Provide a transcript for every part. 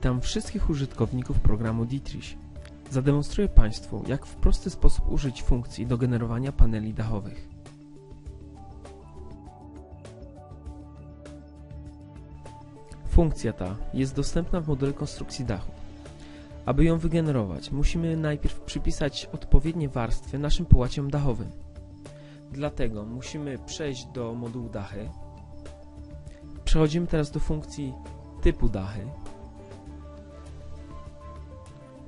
Witam wszystkich użytkowników programu Dietrich. Zademonstruję Państwu, jak w prosty sposób użyć funkcji do generowania paneli dachowych. Funkcja ta jest dostępna w module konstrukcji dachu. Aby ją wygenerować, musimy najpierw przypisać odpowiednie warstwy naszym połaciom dachowym. Dlatego musimy przejść do modułu dachy. Przechodzimy teraz do funkcji typu dachy.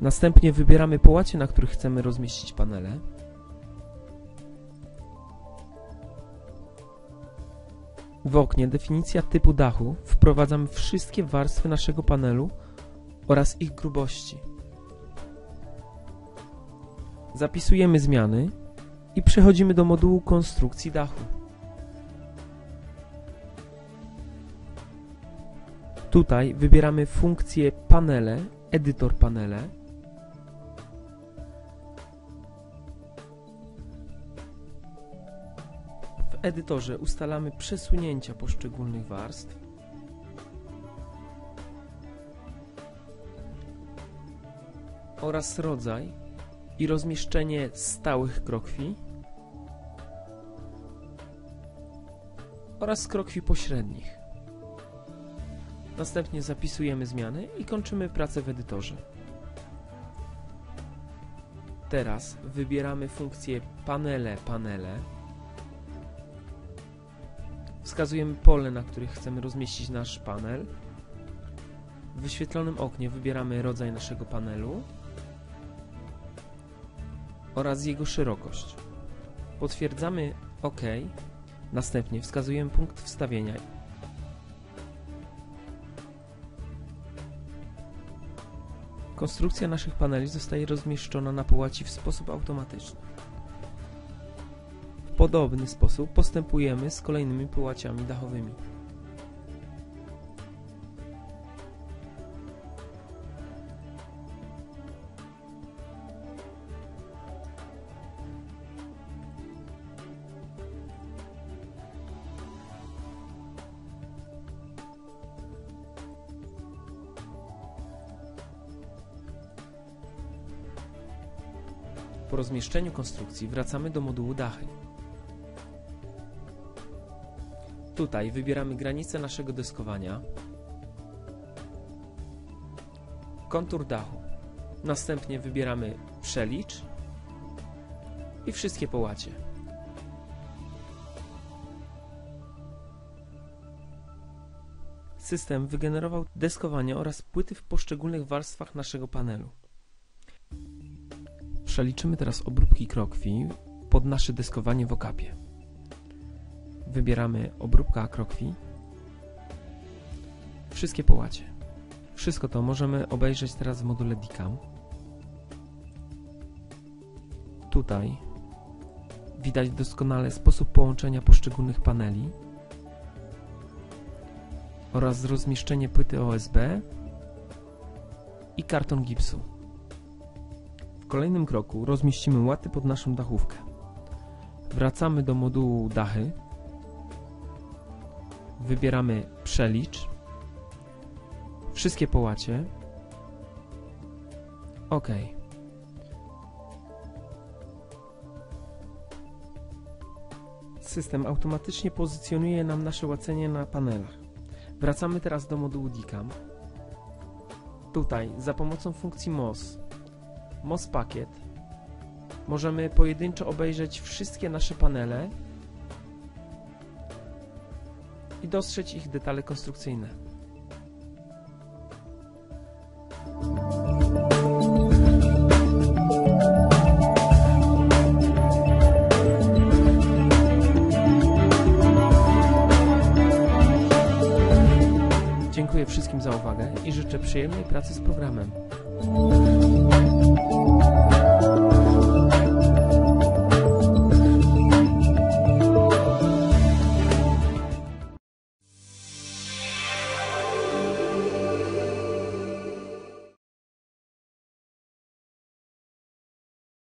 Następnie wybieramy połacie, na których chcemy rozmieścić panele. W oknie definicja typu dachu wprowadzamy wszystkie warstwy naszego panelu oraz ich grubości. Zapisujemy zmiany i przechodzimy do modułu konstrukcji dachu. Tutaj wybieramy funkcję panele, edytor panele. W edytorze ustalamy przesunięcia poszczególnych warstw. Oraz rodzaj i rozmieszczenie stałych krokwi oraz krokwi pośrednich. Następnie zapisujemy zmiany i kończymy pracę w edytorze. Teraz wybieramy funkcję panele. Wskazujemy pole, na których chcemy rozmieścić nasz panel. W wyświetlonym oknie wybieramy rodzaj naszego panelu oraz jego szerokość. Potwierdzamy OK. Następnie wskazujemy punkt wstawienia. Konstrukcja naszych paneli zostaje rozmieszczona na połaci w sposób automatyczny. W podobny sposób postępujemy z kolejnymi połaciami dachowymi. Po rozmieszczeniu konstrukcji wracamy do modułu dachy. Tutaj wybieramy granicę naszego deskowania, kontur dachu. Następnie wybieramy przelicz i wszystkie połacie. System wygenerował deskowanie oraz płyty w poszczególnych warstwach naszego panelu. Przeliczymy teraz obróbki krokwi pod nasze deskowanie w okapie. Wybieramy obróbka krokwi, wszystkie połacie. Wszystko to możemy obejrzeć teraz w module DICAM. Tutaj widać doskonale sposób połączenia poszczególnych paneli oraz rozmieszczenie płyty OSB i karton gipsu. W kolejnym kroku rozmieścimy łaty pod naszą dachówkę. Wracamy do modułu dachy. Wybieramy przelicz, wszystkie połacie, OK. System automatycznie pozycjonuje nam nasze łacenie na panelach. Wracamy teraz do modułu DICAM. Tutaj za pomocą funkcji MOS pakiet możemy pojedynczo obejrzeć wszystkie nasze panele i dostrzec ich detale konstrukcyjne. Dziękuję wszystkim za uwagę i życzę przyjemnej pracy z programem.